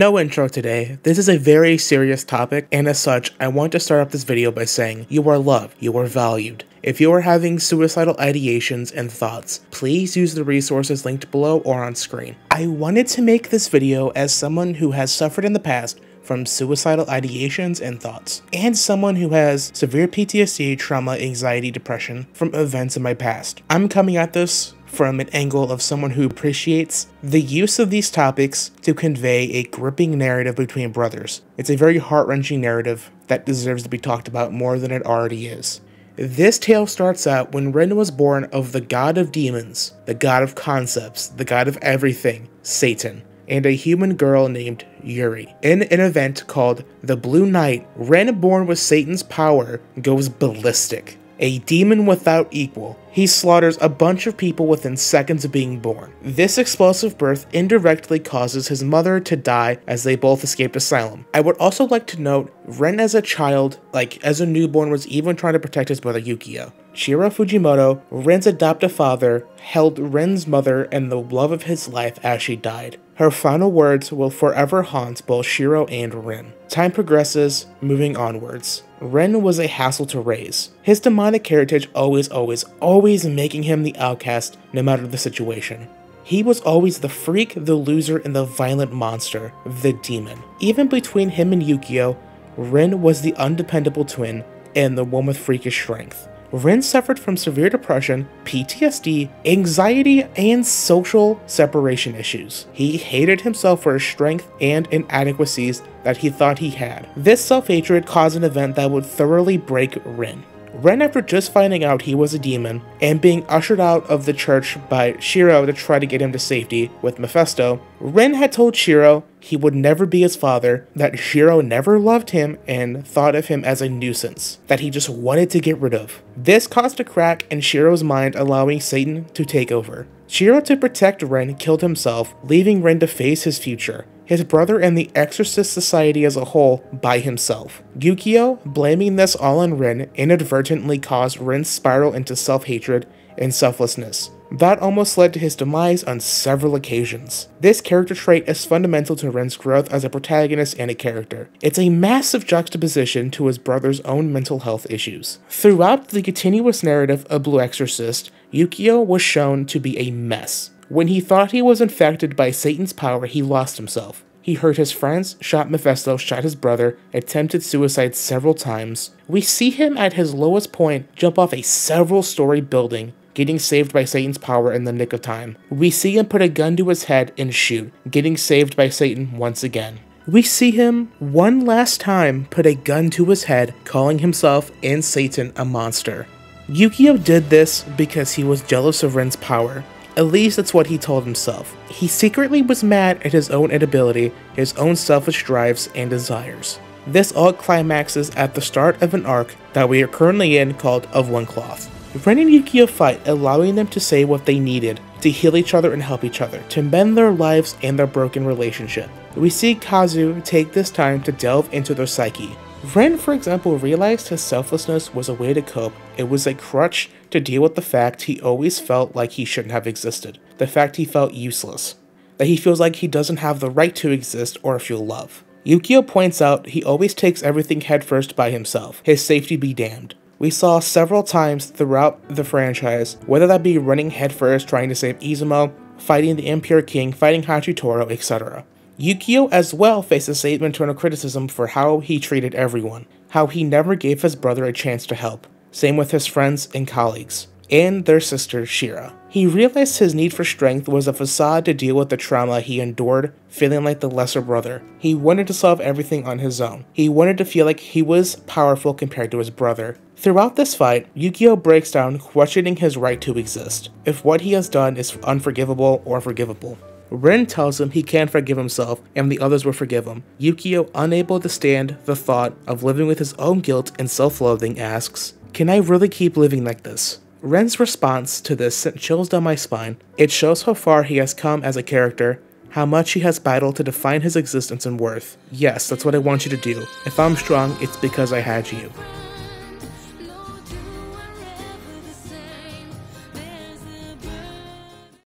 No intro today. This is a very serious topic, and as such, I want to start off this video by saying you are loved, you are valued. If you are having suicidal ideations and thoughts, please use the resources linked below or on screen. I wanted to make this video as someone who has suffered in the past from suicidal ideations and thoughts, and someone who has severe PTSD, trauma, anxiety, depression from events in my past. I'm coming at this from an angle of someone who appreciates the use of these topics to convey a gripping narrative between brothers. It's a very heart-wrenching narrative that deserves to be talked about more than it already is. This tale starts out when Rin was born of the god of demons, the god of concepts, the god of everything, Satan, and a human girl named Yuri. In an event called the Blue Night, Rin, born with Satan's power, goes ballistic. A demon without equal, he slaughters a bunch of people within seconds of being born. This explosive birth indirectly causes his mother to die as they both escaped asylum. I would also like to note, Rin as a child, like as a newborn, was even trying to protect his brother Yukio. Shiro Fujimoto, Rin's adoptive father, held Rin's mother and the love of his life as she died. Her final words will forever haunt both Shiro and Rin. Time progresses, moving onwards. Rin was a hassle to raise. His demonic heritage always making him the outcast no matter the situation. He was always the freak, the loser, and the violent monster, the demon. Even between him and Yukio, Rin was the undependable twin and the one with freakish strength. Rin suffered from severe depression, PTSD, anxiety, and social separation issues. He hated himself for his strength and inadequacies that he thought he had. This self-hatred caused an event that would thoroughly break Rin. Rin, after just finding out he was a demon and being ushered out of the church by Shiro to try to get him to safety with Mephisto, Rin had told Shiro he would never be his father, that Shiro never loved him and thought of him as a nuisance that he just wanted to get rid of. This caused a crack in Shiro's mind, allowing Satan to take over. Shiro, to protect Rin, killed himself, leaving Rin to face his future, his brother, and the Exorcist Society as a whole by himself. Yukio, blaming this all on Rin, inadvertently caused Rin's spiral into self-hatred and selflessness. That almost led to his demise on several occasions. This character trait is fundamental to Rin's growth as a protagonist and a character. It's a massive juxtaposition to his brother's own mental health issues. Throughout the continuous narrative of Blue Exorcist, Yukio was shown to be a mess. When he thought he was infected by Satan's power, he lost himself. He hurt his friends, shot Mephisto, shot his brother, attempted suicide several times. We see him at his lowest point jump off a several-story building, getting saved by Satan's power in the nick of time. We see him put a gun to his head and shoot, getting saved by Satan once again. We see him one last time put a gun to his head, calling himself and Satan a monster. Yukio did this because he was jealous of Rin's power. At least that's what he told himself. He secretly was mad at his own inability, his own selfish drives and desires. This all climaxes at the start of an arc that we are currently in called Of One Cloth. Rin and Yukio fight, allowing them to say what they needed, to heal each other and help each other, to mend their lives and their broken relationship. We see Kazu take this time to delve into their psyche. Rin, for example, realized his selflessness was a way to cope. It was a crutch to deal with the fact he always felt like he shouldn't have existed, the fact he felt useless, that he feels like he doesn't have the right to exist or feel love. Yukio points out he always takes everything headfirst by himself, his safety be damned. We saw several times throughout the franchise, whether that be running headfirst trying to save Izumo, fighting the Impure King, fighting Hachitoro, etc. Yukio as well faces Satan internal criticism for how he treated everyone, how he never gave his brother a chance to help, same with his friends and colleagues, and their sister Shira. He realized his need for strength was a facade to deal with the trauma he endured, feeling like the lesser brother. He wanted to solve everything on his own. He wanted to feel like he was powerful compared to his brother. Throughout this fight, Yukio breaks down, questioning his right to exist, if what he has done is unforgivable or forgivable. Rin tells him he can forgive himself and the others will forgive him. Yukio, unable to stand the thought of living with his own guilt and self-loathing, asks, "Can I really keep living like this?" Ren's response to this sent chills down my spine. It shows how far he has come as a character, how much he has battled to define his existence and worth. Yes, that's what I want you to do. If I'm strong, it's because I had you.